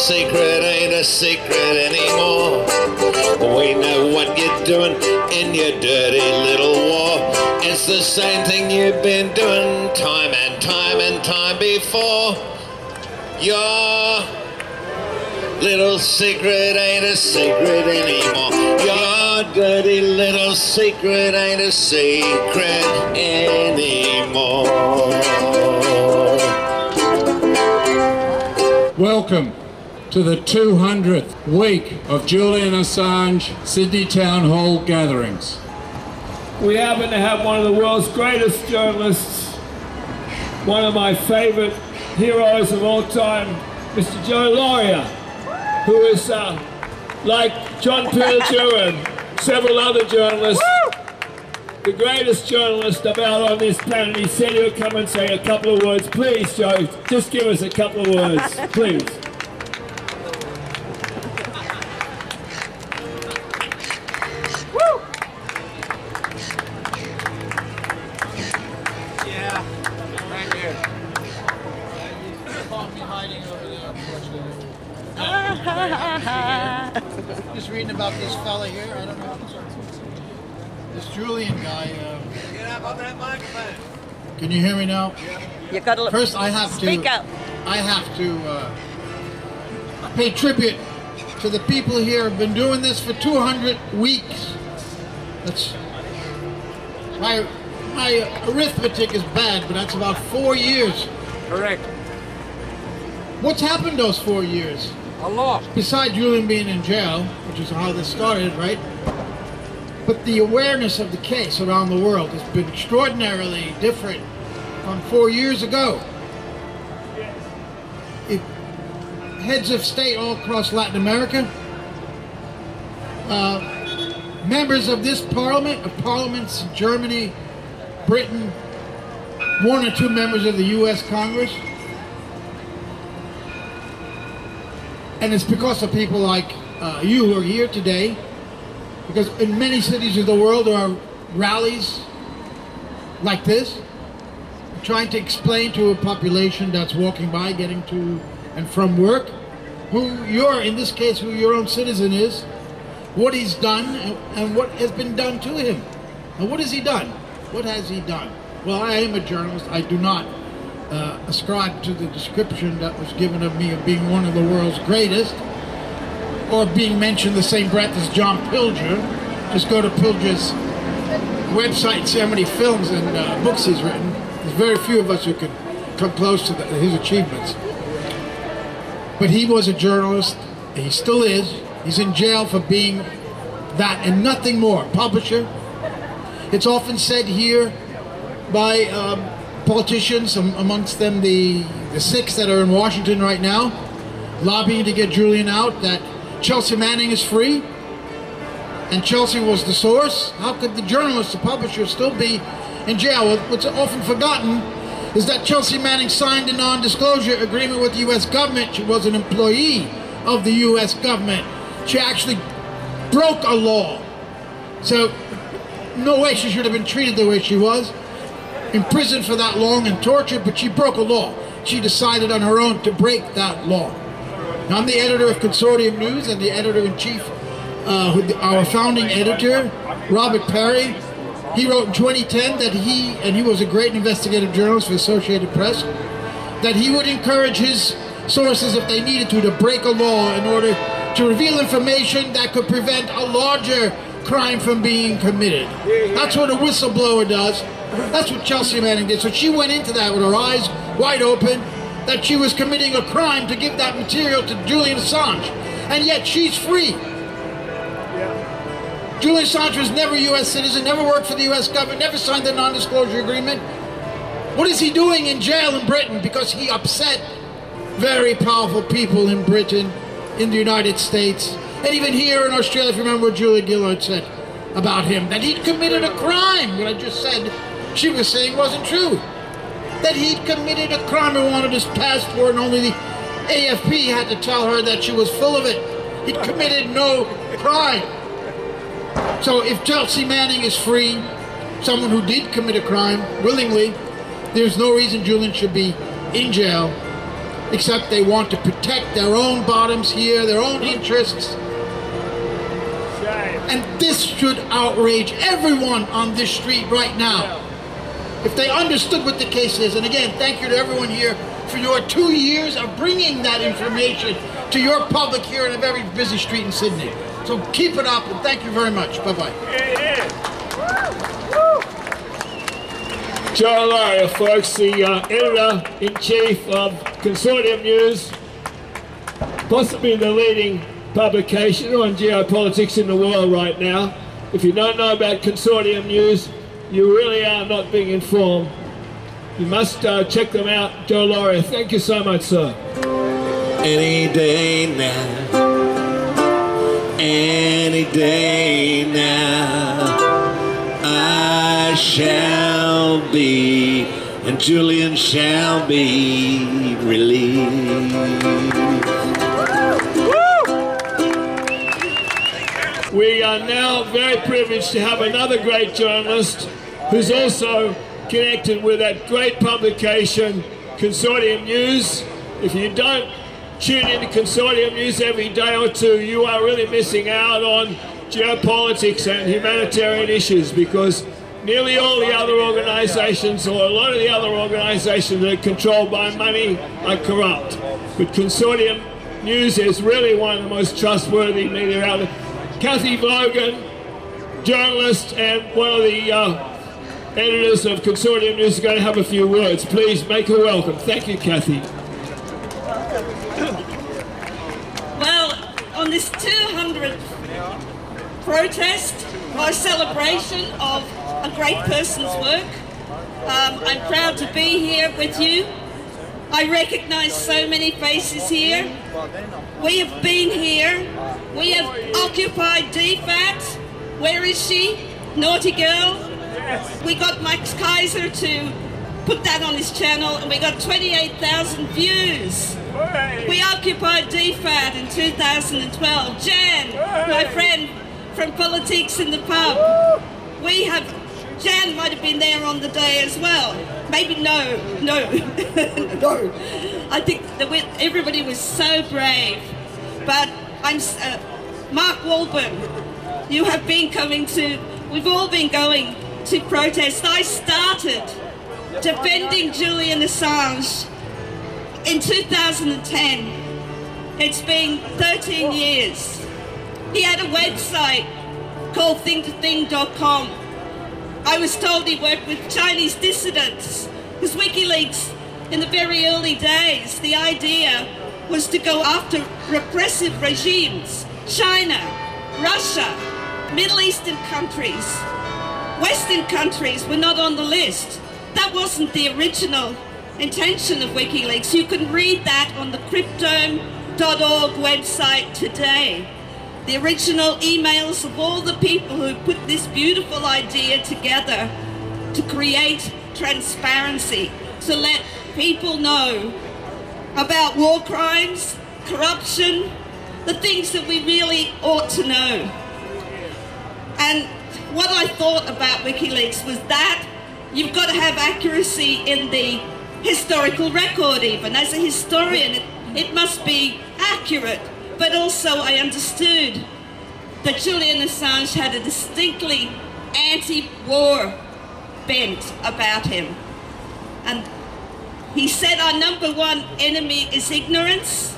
secret ain't a secret anymore. We know what you're doing in your dirty little war. It's the same thing you've been doing time and time and time before. Your little secret ain't a secret anymore. Your dirty little secret ain't a secret anymore. Welcome to the 200th week of Julian Assange Sydney Town Hall gatherings. We happen to have one of the world's greatest journalists, one of my favorite heroes of all time, Mr. Joe Lauria, who is like John Pilger and several other journalists, the greatest journalist about on this planet. He said he would come and say a couple of words. Please, Joe, just give us a couple of words, please. Can you hear me now? You gotta look. First, I have to pay tribute to the people here who've been doing this for 200 weeks. That's my arithmetic is bad, but that's about 4 years. Correct. What's happened those 4 years? A lot. Besides Julian being in jail, which is how this started, right? But the awareness of the case around the world has been extraordinarily different from 4 years ago. It, heads of state all across Latin America, members of this parliament, of parliaments in Germany, Britain, one or two members of the US Congress. And it's because of people like you who are here today. Because in many cities of the world there are rallies like this, trying to explain to a population that's walking by, getting to and from work, who you're, in this case, who your own citizen is, what he's done and what has been done to him. And what has he done? What has he done? Well, I am a journalist. I do not ascribe to the description that was given of me of being one of the world's greatest, or being mentioned the same breath as John Pilger. Just go to Pilger's website, see how many films and books he's written. There's very few of us who can come close to his achievements. But he was a journalist, and he still is. He's in jail for being that and nothing more. Publisher. It's often said here by politicians, amongst them the six that are in Washington right now, lobbying to get Julian out, that Chelsea Manning is free, and Chelsea was the source. How could the journalist, the publisher, still be in jail? What's often forgotten is that Chelsea Manning signed a non-disclosure agreement with the U.S. government. She was an employee of the U.S. government. She actually broke a law. So no way she should have been treated the way she was, imprisoned for that long and tortured, but she broke a law. She decided on her own to break that law. I'm the editor of Consortium News and the editor-in-chief, our founding editor, Robert Parry. He wrote in 2010 that he was a great investigative journalist for Associated Press, that he would encourage his sources, if they needed to break a law in order to reveal information that could prevent a larger crime from being committed. That's what a whistleblower does. That's what Chelsea Manning did. So she went into that with her eyes wide open, that she was committing a crime to give that material to Julian Assange. And yet she's free. Yeah. Julian Assange was never a US citizen, never worked for the US government, never signed the non-disclosure agreement. What is he doing in jail in Britain? Because he upset very powerful people in Britain, in the United States, and even here in Australia, if you remember what Julia Gillard said about him, that he'd committed a crime. What I just said, she was saying wasn't true. That he'd committed a crime and wanted his passport, and only the AFP had to tell her that she was full of it. He'd committed no crime. So if Chelsea Manning is free, someone who did commit a crime willingly, there's no reason Julian should be in jail. except they want to protect their own bottoms here, their own interests. And this should outrage everyone on this street right now. If they understood what the case is, and again, thank you to everyone here for your 2 years of bringing that information to your public here in a very busy street in Sydney. So keep it up, and thank you very much. Bye-bye. Joe Lauria, folks, the editor-in-chief of Consortium News, possibly the leading publication on geopolitics in the world right now. If you don't know about Consortium News, you really are not being informed. You must check them out. Joe Lauria, thank you so much, sir. Any day now, any day now, I shall be, and Julian shall be relieved. We are now very privileged to have another great journalist who's also connected with that great publication, Consortium News. If you don't tune into Consortium News every day or two, you are really missing out on geopolitics and humanitarian issues, because nearly all the other organisations, or a lot of the other organisations that are controlled by money, are corrupt. But Consortium News is really one of the most trustworthy media outlets. Cathy Vogan, journalist and one of the editors of Consortium News, is going to have a few words. Please make her welcome. Thank you, Cathy. Well, on this 200th protest, my celebration of a great person's work, I'm proud to be here with you. I recognise so many faces here. We have been here. We have occupied DFAT. Where is she? Naughty girl. We got Max Keiser to put that on his channel, and we got 28,000 views. We occupied DFAT in 2012. Jan, my friend from politics in the pub. We have, Jan might have been there on the day as well. Maybe no. I think that everybody was so brave. But I'm Mark Walburn. You have been coming to. We've all been going to protest. I started defending Julian Assange in 2010. It's been 13 years. He had a website called thing-to-thing.com. I was told he worked with Chinese dissidents, because WikiLeaks, in the very early days, the idea was to go after repressive regimes, China, Russia, Middle Eastern countries. Western countries were not on the list. That wasn't the original intention of WikiLeaks. You can read that on the cryptome.org website today. The original emails of all the people who put this beautiful idea together to create transparency, to let people know about war crimes, corruption, the things that we really ought to know. And what I thought about WikiLeaks was that you've got to have accuracy in the historical record even. As a historian, it must be accurate. But also I understood that Julian Assange had a distinctly anti-war bent about him. And he said our number one enemy is ignorance.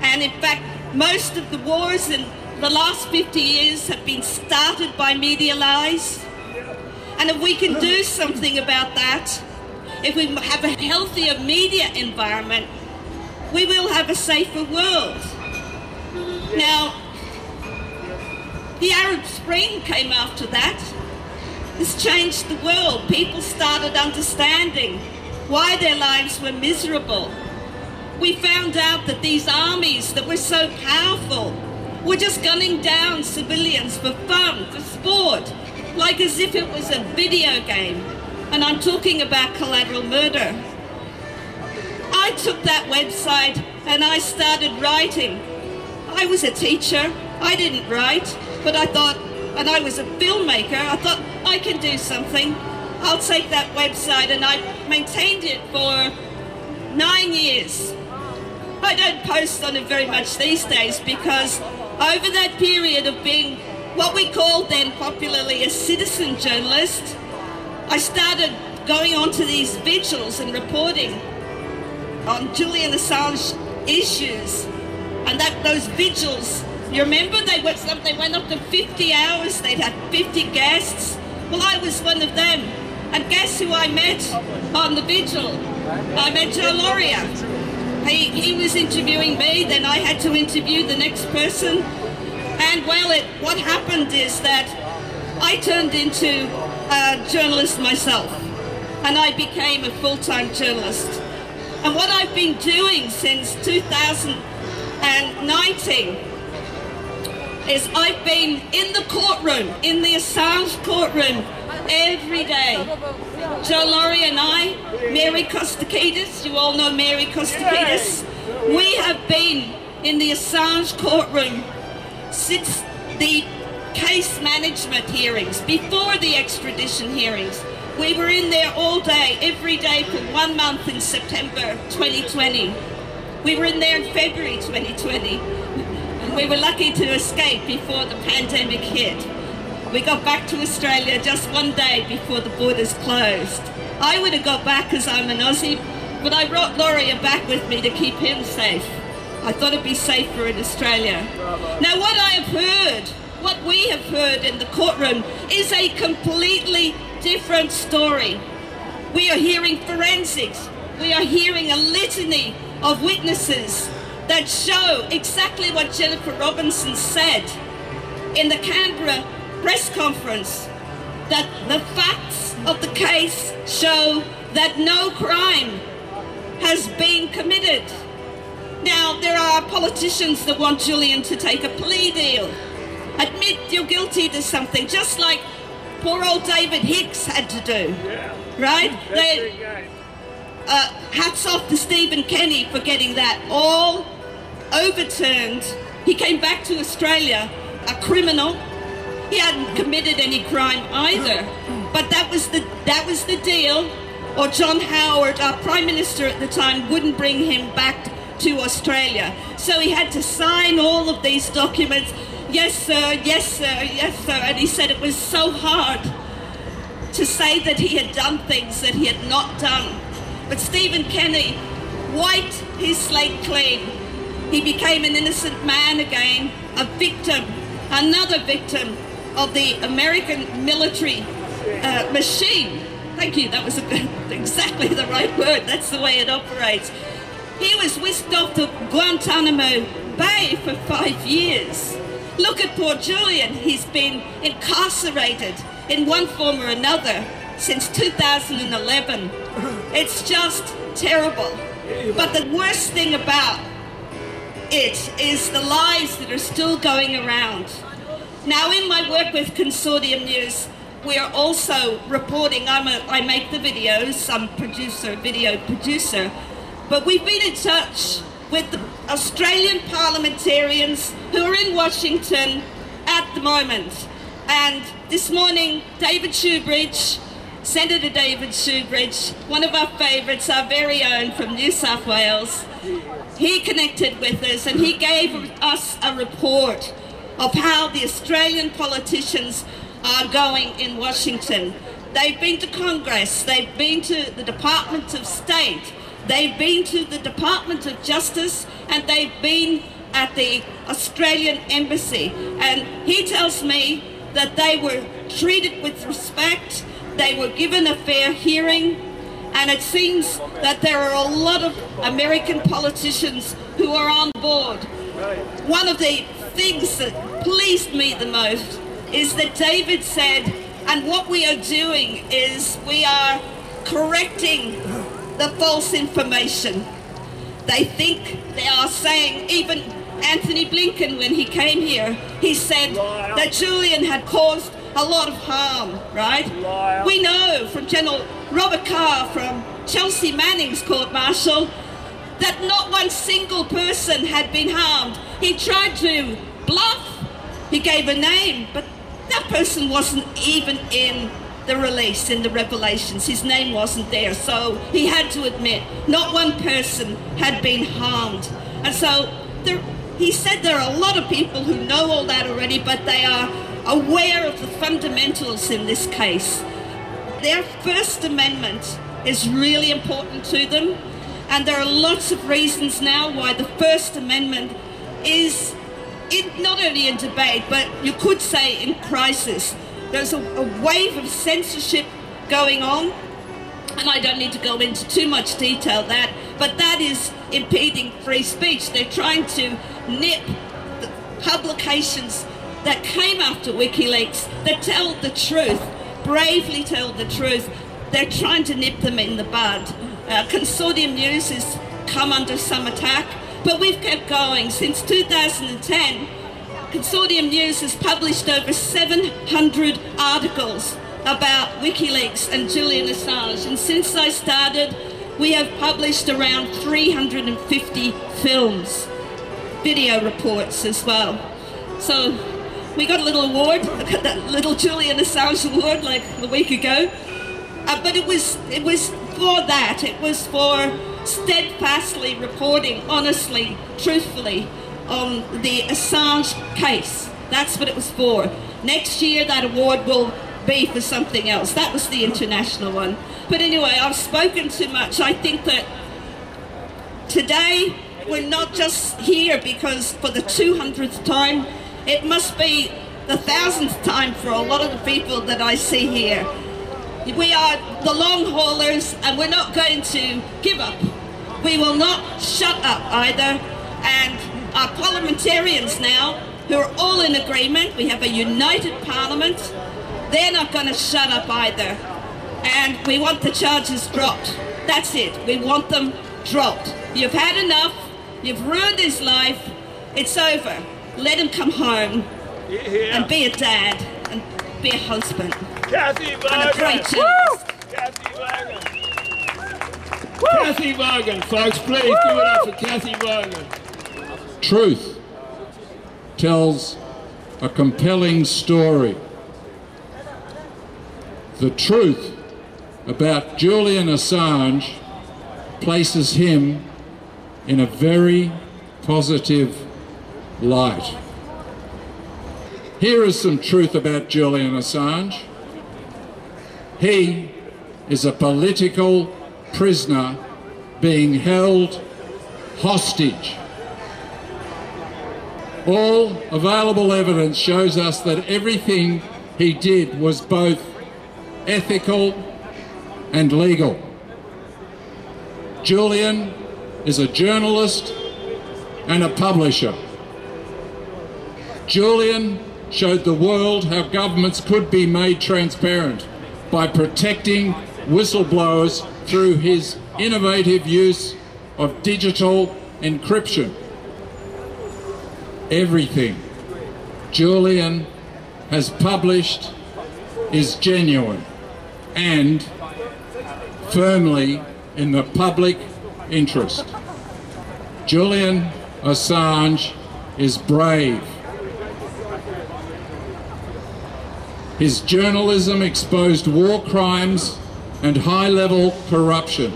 And in fact, most of the wars in the last 50 years have been started by media lies. And if we can do something about that, if we have a healthier media environment, we will have a safer world. Now, the Arab Spring came after that. This changed the world. People started understanding why their lives were miserable. We found out that these armies that were so powerful were just gunning down civilians for fun, for sport, like as if it was a video game. And I'm talking about collateral murder. I took that website and I started writing. I was a teacher, I didn't write, but I thought, and I was a filmmaker, I thought I can do something. I'll take that website, and I maintained it for 9 years. I don't post on it very much these days because over that period of being what we called then popularly a citizen journalist, I started going on to these vigils and reporting on Julian Assange issues. And that those vigils, you remember they went up to 50 hours, they'd had 50 guests. Well, I was one of them. And guess who I met on the vigil? I met Joe Lauria. He was interviewing me, then I had to interview the next person. And well, what happened is that I turned into a journalist myself. And I became a full-time journalist. And what I've been doing since 2019 is I've been in the courtroom, in the Assange courtroom, every day. Joe Lauria and I, Mary Kostakidis, you all know Mary Kostakidis, we have been in the Assange courtroom since the case management hearings, before the extradition hearings. We were in there all day, every day for 1 month in September 2020. We were in there in February 2020. And we were lucky to escape before the pandemic hit. We got back to Australia just 1 day before the borders closed. I would have got back because I'm an Aussie, but I brought Lauria back with me to keep him safe. I thought it'd be safer in Australia. Now what I have heard, what we have heard in the courtroom is a completely different story. We are hearing forensics. We are hearing a litany of witnesses that show exactly what Jennifer Robinson said in the Canberra press conference, that the facts of the case show that no crime has been committed. Now, there are politicians that want Julian to take a plea deal, admit you're guilty to something, just like poor old David Hicks had to do, right? Hats off to Stephen Kenny for getting that all overturned. He came back to Australia a criminal. He hadn't committed any crime either, but that was the deal. Or John Howard, our Prime Minister at the time, wouldn't bring him back to Australia. So he had to sign all of these documents. Yes sir, yes sir, yes sir. And he said it was so hard to say that he had done things that he had not done. But Stephen Kenny wiped his slate clean. He became an innocent man again, a victim. Another victim of the American military machine. Thank you, that was exactly the right word. That's the way it operates. He was whisked off to Guantanamo Bay for 5 years. Look at poor Julian. He's been incarcerated in one form or another since 2011. It's just terrible. But the worst thing about it is the lies that are still going around. Now, in my work with Consortium News, we are also reporting. I make the videos, I'm producer, video producer, but we've been in touch with the Australian parliamentarians who are in Washington at the moment. And this morning, David Shoebridge, Senator David Shoebridge, one of our favourites, our very own from New South Wales, he connected with us and he gave us a report of how the Australian politicians are going in Washington. They've been to Congress, they've been to the Department of State, they've been to the Department of Justice, and they've been at the Australian Embassy. And he tells me that they were treated with respect, they were given a fair hearing, and it seems that there are a lot of American politicians who are on board. One of the things that pleased me the most is that David said, and what we are doing is we are correcting the false information. They think they are saying, even Anthony Blinken, when he came here, he said that Julian had caused a lot of harm, right? Liar. We know from General Robert Carr, from Chelsea Manning's court-martial, that not one single person had been harmed. He tried to bluff, he gave a name, but that person wasn't even in the release and the revelations, his name wasn't there. So he had to admit not one person had been harmed. And so he said there are a lot of people who know all that already, but they are aware of the fundamentals in this case. Their First Amendment is really important to them. And there are lots of reasons now why the First Amendment is not only in debate, but you could say in crisis. There's a wave of censorship going on, and I don't need to go into too much detail that, but that is impeding free speech. They're trying to nip the publications that came after WikiLeaks that tell the truth, bravely tell the truth. They're trying to nip them in the bud. Consortium News has come under some attack, but we've kept going. Since 2010, Consortium News has published over 700 articles about WikiLeaks and Julian Assange. And since I started, we have published around 350 films, video reports as well. So we got a little award, that little Julian Assange award, like a week ago. But it was for that. It was for steadfastly reporting, honestly, truthfully, on the Assange case. That's what it was for. Next year, that award will be for something else. That was the international one. But anyway, I've spoken too much. I think that today we're not just here because for the 200th time, it must be the 1000th time for a lot of the people that I see here. We are the long haulers, and we're not going to give up. We will not shut up either. And our parliamentarians now, who are all in agreement, we have a united parliament, they're not going to shut up either. And we want the charges dropped. That's it. We want them dropped. You've had enough. You've ruined his life. It's over. Let him come home and be a dad and be a husband. Cathy Vogan. Cathy Vogan. Cathy Vogan, folks, please give it up for Cathy Vogan. Truth tells a compelling story. The truth about Julian Assange places him in a very positive light. Here is some truth about Julian Assange. He is a political prisoner being held hostage. All available evidence shows us that everything he did was both ethical and legal. Julian is a journalist and a publisher. Julian showed the world how governments could be made transparent by protecting whistleblowers through his innovative use of digital encryption. Everything Julian has published is genuine and firmly in the public interest. Julian Assange is brave. His journalism exposed war crimes and high-level corruption.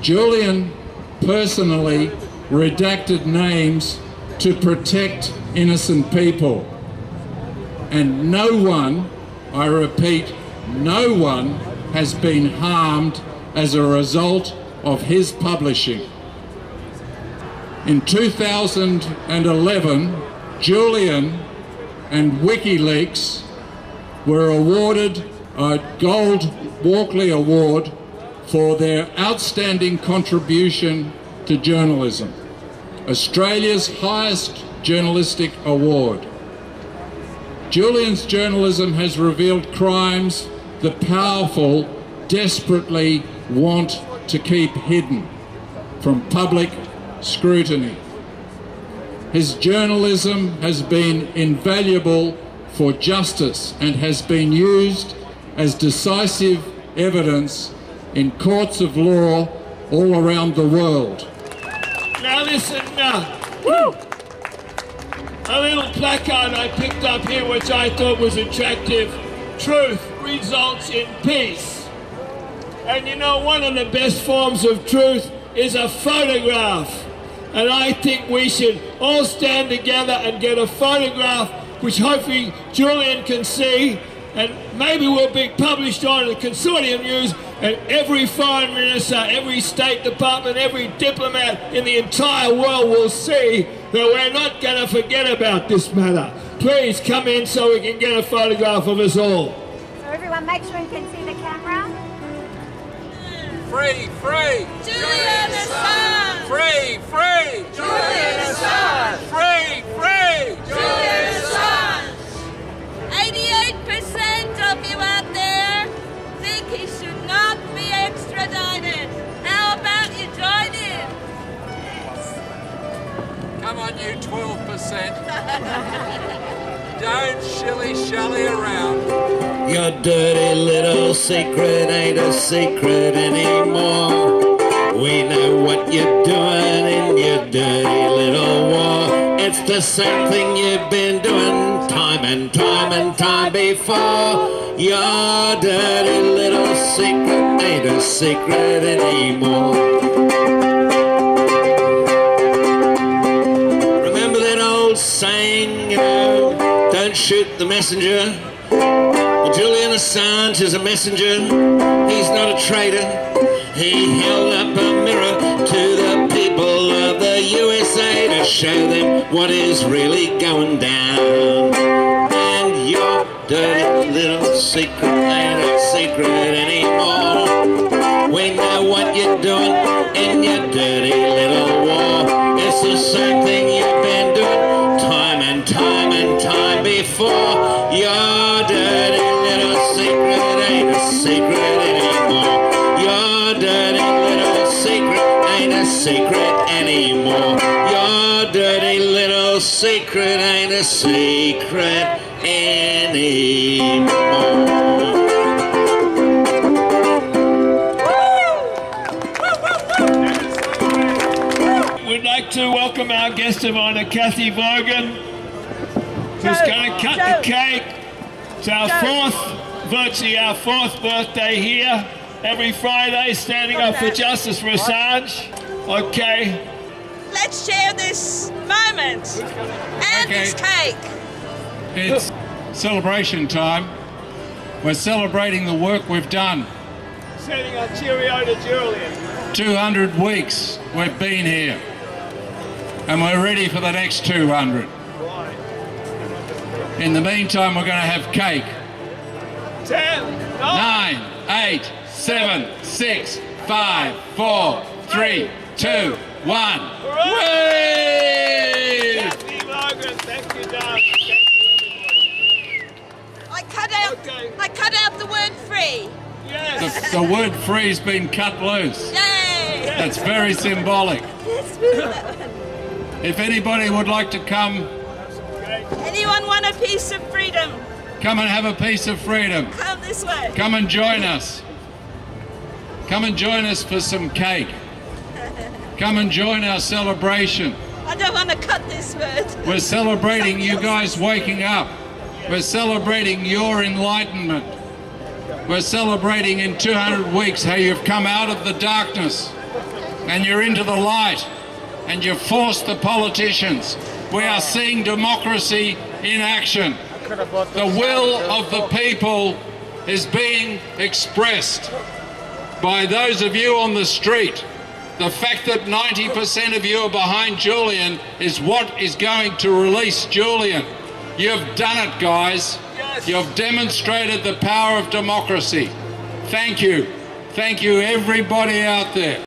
Julian personally redacted names to protect innocent people. And no one, I repeat, no one has been harmed as a result of his publishing. In 2011, Julian and WikiLeaks were awarded a Gold Walkley Award for their outstanding contribution to journalism, Australia's highest journalistic award. Julian's journalism has revealed crimes the powerful desperately want to keep hidden from public scrutiny. His journalism has been invaluable for justice and has been used as decisive evidence in courts of law all around the world. Now listen, a little placard I picked up here which I thought was attractive truth results in peace. And you know, one of the best forms of truth is a photograph. And I think we should all stand together and get a photograph, which hopefully Julian can see, and maybe will be published on the Consortium News, and every foreign minister, every State Department, every diplomat in the entire world will see that we're not going to forget about this matter. Please come in so we can get a photograph of us all. So everyone make sure you can see the camera. Free, free! Julian Assange! Free, free! Julian Assange! Free, free! Julian Assange! 88% of you out there think he should not be extradited. How about you join in? Yes. Come on, you 12%. Don't shilly-shally around. Your dirty little secret ain't a secret anymore. We know what you're doing in your dirty little war. It's the same thing you've been doing time and time and time before. Your dirty little secret ain't a secret anymore. Remember that old saying, you know, don't shoot the messenger? Julian Assange is a messenger, he's not a traitor. He held up a mirror to the people of the USA to show them what is really going down. And your dirty little secret ain't a secret anymore. We know what you're doing in your dirty little war. It's the same thing you've been doing time and time and time before. Your dirty secret anymore. Your dirty little secret ain't a secret anymore. Your dirty little secret ain't a secret anymore. We'd like to welcome our guest of honor, Cathy Vogan, who's going to cut the cake. It's our fourth birthday here, every Friday, standing up for justice for Assange. Okay. Let's share this moment and this cake. It's celebration time. We're celebrating the work we've done. Sending a cheerio to Julian. 200 weeks we've been here, and we're ready for the next 200. In the meantime, we're going to have cake. 10, 9, 8, 7, 6, 5, 4, 3, 2, 1. Hooray! Kathy, Margaret, thank you, darling. Thank you, everybody. I cut out the word free. Yes. The word free's been cut loose. Yay! That's very symbolic. Yes, we love that. If anybody would like to come. Anyone want a piece of freedom? Come and have a piece of freedom. Come this way. Come and join us. Come and join us for some cake. Come and join our celebration. I don't want to cut this word. We're celebrating you guys waking up. We're celebrating your enlightenment. We're celebrating in 200 weeks how you've come out of the darkness and you're into the light and you've forced the politicians. We are seeing democracy in action. The will of the people is being expressed by those of you on the street. The fact that 90% of you are behind Julian is what is going to release Julian. You've done it, guys. You've demonstrated the power of democracy. Thank you. Thank you, everybody out there.